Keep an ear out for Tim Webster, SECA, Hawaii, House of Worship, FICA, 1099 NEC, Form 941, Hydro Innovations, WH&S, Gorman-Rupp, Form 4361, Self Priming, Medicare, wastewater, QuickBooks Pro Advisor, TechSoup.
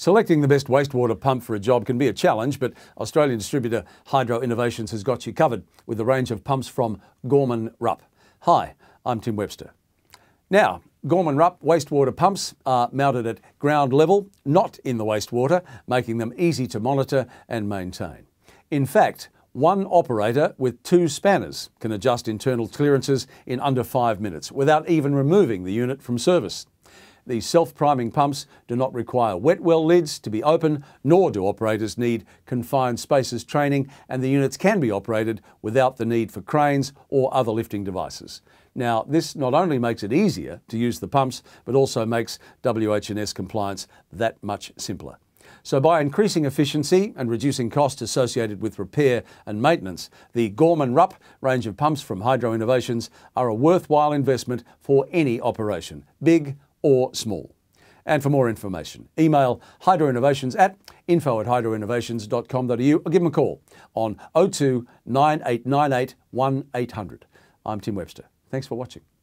Selecting the best wastewater pump for a job can be a challenge, but Australian distributor Hydro Innovations has got you covered with a range of pumps from Gorman-Rupp. Hi, I'm Tim Webster. Now, Gorman-Rupp wastewater pumps are mounted at ground level, not in the wastewater, making them easy to monitor and maintain. In fact, one operator with two spanners can adjust internal clearances in under 5 minutes without even removing the unit from service. These self-priming pumps do not require wet well lids to be open, nor do operators need confined spaces training, and the units can be operated without the need for cranes or other lifting devices. Now, this not only makes it easier to use the pumps, but also makes WH&S compliance that much simpler. So by increasing efficiency and reducing costs associated with repair and maintenance, the Gorman-Rupp range of pumps from Hydro Innovations are a worthwhile investment for any operation, big or small. And for more information, email hydroinnovations at info@hydroinnovations.com.au or give them a call on 02 9898 1800. I'm Tim Webster. Thanks for watching.